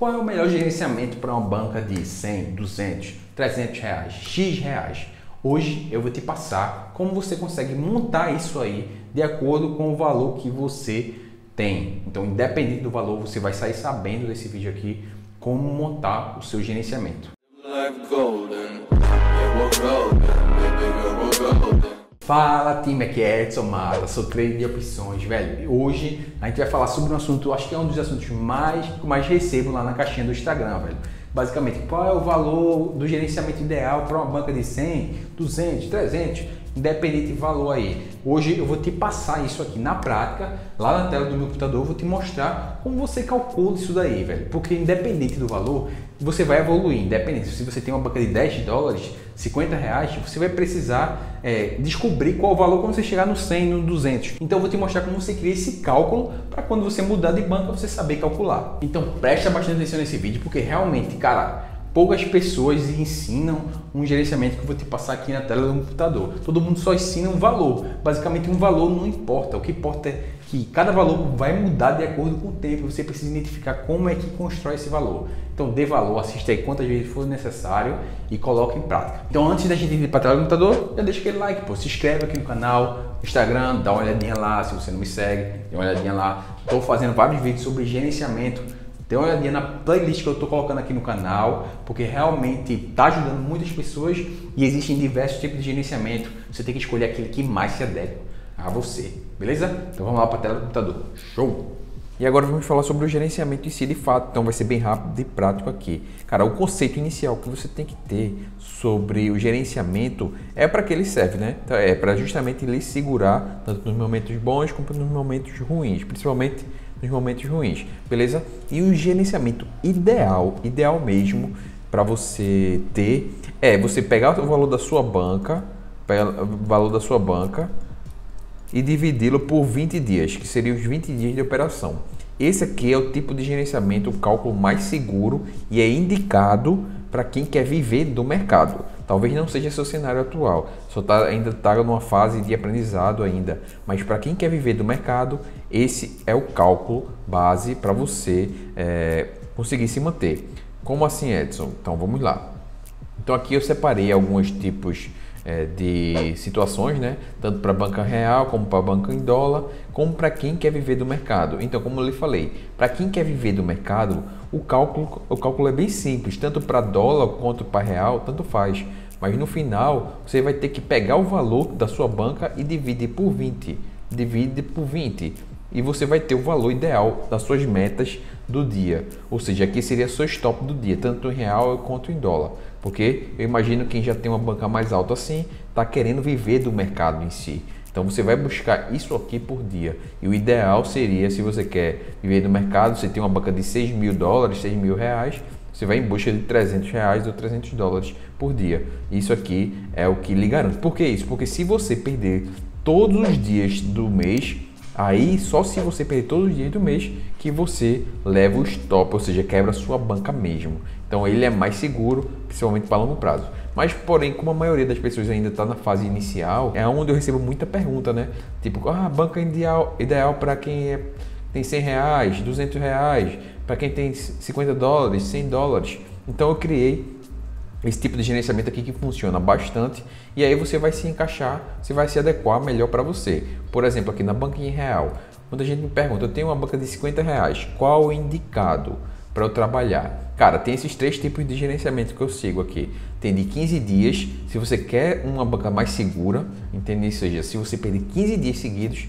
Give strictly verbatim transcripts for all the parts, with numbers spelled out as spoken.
Qual é o melhor gerenciamento para uma banca de cem, duzentos, trezentos reais, X reais? Hoje eu vou te passar como você consegue montar isso aí de acordo com o valor que você tem. Então, independente do valor, você vai sair sabendo desse vídeo aqui como montar o seu gerenciamento. Fala, time, aqui é Edson Mata, sou trader de opções, velho. Hoje a gente vai falar sobre um assunto, acho que é um dos assuntos mais que eu mais recebo lá na caixinha do Instagram, velho. Basicamente, qual é o valor do gerenciamento ideal para uma banca de cem, duzentos, trezentos, independente do valor aí. Hoje eu vou te passar isso aqui na prática, lá na tela do meu computador, eu vou te mostrar como você calcula isso daí, velho. Porque independente do valor, você vai evoluir, independente. Se você tem uma banca de dez dólares, cinquenta reais, você vai precisar é, descobrir qual o valor quando você chegar no cem, no duzentos. Então eu vou te mostrar como você cria esse cálculo para quando você mudar de banca, você saber calcular. Então presta bastante atenção nesse vídeo, porque realmente, cara, poucas pessoas ensinam um gerenciamento que eu vou te passar aqui na tela do computador. Todo mundo só ensina um valor. Basicamente, um valor não importa. O que importa é que cada valor vai mudar de acordo com o tempo. Você precisa identificar como é que constrói esse valor. Então, dê valor, assista aí quantas vezes for necessário e coloque em prática. Então, antes da gente ir para a tela do computador, já deixa aquele like, pô. Se inscreve aqui no canal, Instagram, dá uma olhadinha lá. Se você não me segue, dê uma olhadinha lá. Estou fazendo vários vídeos sobre gerenciamento. Dê uma olhadinha na playlist que eu estou colocando aqui no canal, porque realmente está ajudando muitas pessoas e existem diversos tipos de gerenciamento. Você tem que escolher aquele que mais se adequa a você, beleza? Então vamos lá para a tela do computador. Show! E agora vamos falar sobre o gerenciamento em si de fato, então vai ser bem rápido e prático aqui. Cara, o conceito inicial que você tem que ter sobre o gerenciamento é para que ele serve, né? Então, é para justamente lhe segurar, tanto nos momentos bons como nos momentos ruins, principalmente nos momentos ruins, beleza? E o gerenciamento ideal, ideal mesmo para você ter, é você pegar o valor da sua banca, o valor da sua banca e dividi-lo por vinte dias, que seriam os vinte dias de operação. Esse aqui é o tipo de gerenciamento, o cálculo mais seguro e é indicado para quem quer viver do mercado. Talvez não seja seu cenário atual, só tá, ainda está numa fase de aprendizado ainda, mas para quem quer viver do mercado, esse é o cálculo base para você é, conseguir se manter. Como assim, Edson? Então vamos lá. Então aqui eu separei alguns tipos é, de situações, né? Tanto para banca real, como para banca em dólar, como para quem quer viver do mercado. Então, como eu lhe falei, para quem quer viver do mercado, o cálculo, o cálculo é bem simples, tanto para dólar quanto para real, tanto faz. Mas no final, você vai ter que pegar o valor da sua banca e dividir por vinte. Divide por vinte. E você vai ter o valor ideal das suas metas do dia. Ou seja, aqui seria seu stop do dia, tanto em real quanto em dólar. Porque eu imagino que quem já tem uma banca mais alta assim, está querendo viver do mercado em si. Então você vai buscar isso aqui por dia. E o ideal seria, se você quer viver no mercado, você tem uma banca de seis mil dólares, seis mil reais, você vai em busca de trezentos reais ou trezentos dólares por dia. Isso aqui é o que lhe garante. Por que isso? Porque se você perder todos os dias do mês, aí só se você perder todos os dias do mês que você leva o stop, ou seja, quebra a sua banca mesmo. Então ele é mais seguro, principalmente para longo prazo. Mas, porém, como a maioria das pessoas ainda está na fase inicial, é onde eu recebo muita pergunta, né? Tipo, ah, banca ideal, ideal para quem é, tem cem reais, duzentos reais, para quem tem cinquenta dólares, cem dólares. Então eu criei esse tipo de gerenciamento aqui que funciona bastante e aí você vai se encaixar, você vai se adequar melhor para você. Por exemplo, aqui na banca em real, muita gente me pergunta, eu tenho uma banca de cinquenta reais, qual o indicado para eu trabalhar? Cara, tem esses três tipos de gerenciamento que eu sigo aqui. Tem de quinze dias, se você quer uma banca mais segura, entende? Ou seja, se você perder quinze dias seguidos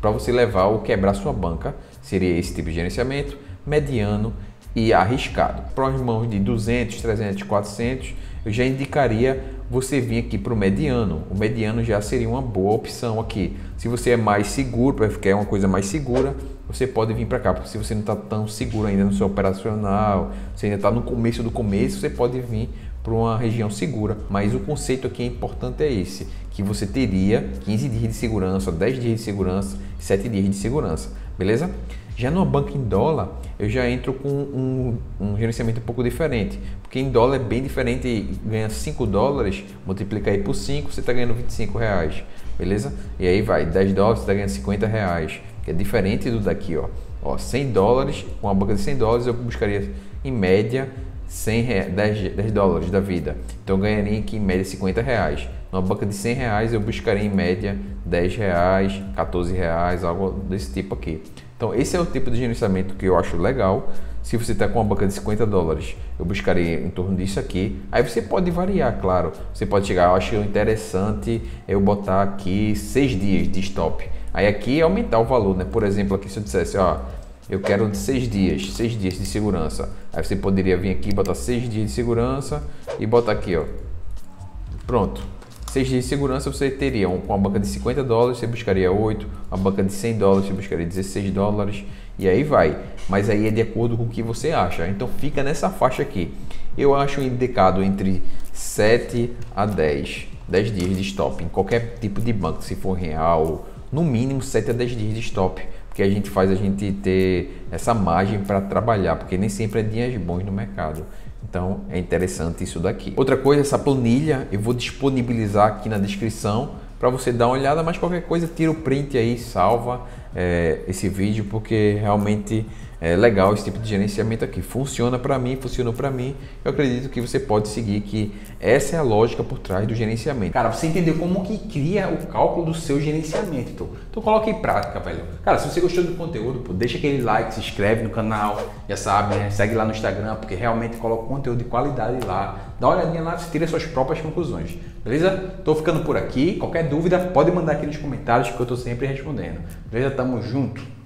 para você levar ou quebrar sua banca, seria esse tipo de gerenciamento, mediano e arriscado. Para os mãos de duzentos, trezentos, quatrocentos, eu já indicaria você vir aqui para o mediano. O mediano já seria uma boa opção aqui. Se você é mais seguro, para ficar uma coisa mais segura, você pode vir para cá. Porque se você não está tão seguro ainda no seu operacional, você ainda está no começo do começo, você pode vir para uma região segura. Mas o conceito aqui é importante é esse, que você teria quinze dias de segurança, dez dias de segurança, sete dias de segurança, beleza? Já numa banca em dólar, eu já entro com um, um gerenciamento um pouco diferente, porque em dólar é bem diferente, ganha cinco dólares, multiplica aí por cinco, você está ganhando vinte e cinco reais, beleza? E aí vai, dez dólares, você está ganhando cinquenta reais, que é diferente do daqui, ó. Ó, cem dólares, com uma banca de cem dólares eu buscaria em média cem, dez dólares da vida, então eu ganharia aqui em média cinquenta reais. Numa banca de cem reais eu buscaria em média dez reais, quatorze reais, algo desse tipo aqui. Então esse é o tipo de gerenciamento que eu acho legal. Se você está com uma banca de cinquenta dólares, eu buscaria em torno disso aqui. Aí você pode variar, claro. Você pode chegar, eu acho interessante eu botar aqui seis dias de stop. Aí aqui aumentar o valor, né? Por exemplo, aqui se eu dissesse, ó, eu quero de seis dias, seis dias de segurança. Aí você poderia vir aqui, botar seis dias de segurança e botar aqui, ó. Pronto. seis dias de segurança você teria um, com uma banca de cinquenta dólares, você buscaria oito, uma banca de cem dólares, você buscaria dezesseis dólares e aí vai. Mas aí é de acordo com o que você acha. Então fica nessa faixa aqui. Eu acho indicado entre sete a dez, dez dias de stop em qualquer tipo de banco, se for real, no mínimo sete a dez dias de stop, porque a gente faz a gente ter essa margem para trabalhar, porque nem sempre é dias bons no mercado. Então é interessante isso daqui. Outra coisa, essa planilha eu vou disponibilizar aqui na descrição para você dar uma olhada, mas qualquer coisa tira o print aí, salva é, esse vídeo, porque realmente é legal esse tipo de gerenciamento aqui. Funciona para mim, funcionou para mim. Eu acredito que você pode seguir, que essa é a lógica por trás do gerenciamento. Cara, você entendeu como que cria o cálculo do seu gerenciamento. Então, então coloca em prática, velho. Cara, se você gostou do conteúdo, pô, deixa aquele like, se inscreve no canal, já sabe, né? Segue lá no Instagram, porque realmente coloca conteúdo de qualidade lá. Dá uma olhadinha lá, você tira suas próprias conclusões. Beleza? Tô ficando por aqui. Qualquer dúvida, pode mandar aqui nos comentários que eu tô sempre respondendo. Beleza? Tamo junto.